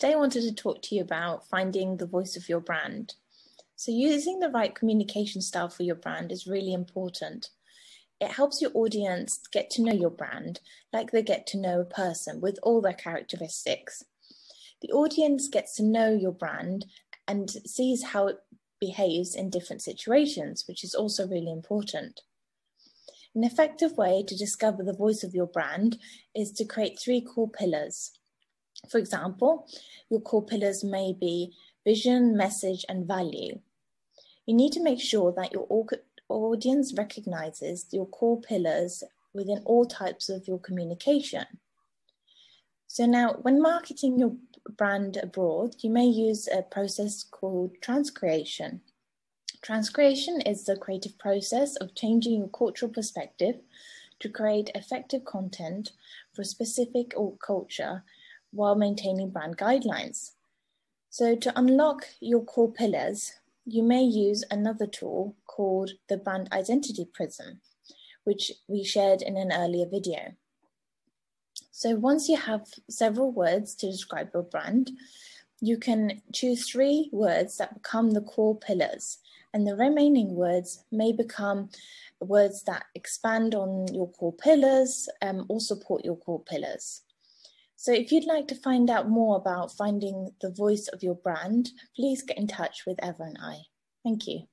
Today I wanted to talk to you about finding the voice of your brand. So using the right communication style for your brand is really important. It helps your audience get to know your brand like they get to know a person with all their characteristics. The audience gets to know your brand and sees how it behaves in different situations, which is also really important. An effective way to discover the voice of your brand is to create three core pillars. For example, your core pillars may be vision, message, and value. You need to make sure that your audience recognizes your core pillars within all types of your communication. So now, when marketing your brand abroad, you may use a process called transcreation. Transcreation is the creative process of changing your cultural perspective to create effective content for a specific culture while maintaining brand guidelines. So to unlock your core pillars, you may use another tool called the brand identity prism, which we shared in an earlier video. So once you have several words to describe your brand, you can choose three words that become the core pillars, and the remaining words may become words that expand on your core pillars or support your core pillars. So if you'd like to find out more about finding the voice of your brand, please get in touch with Eva and I. Thank you.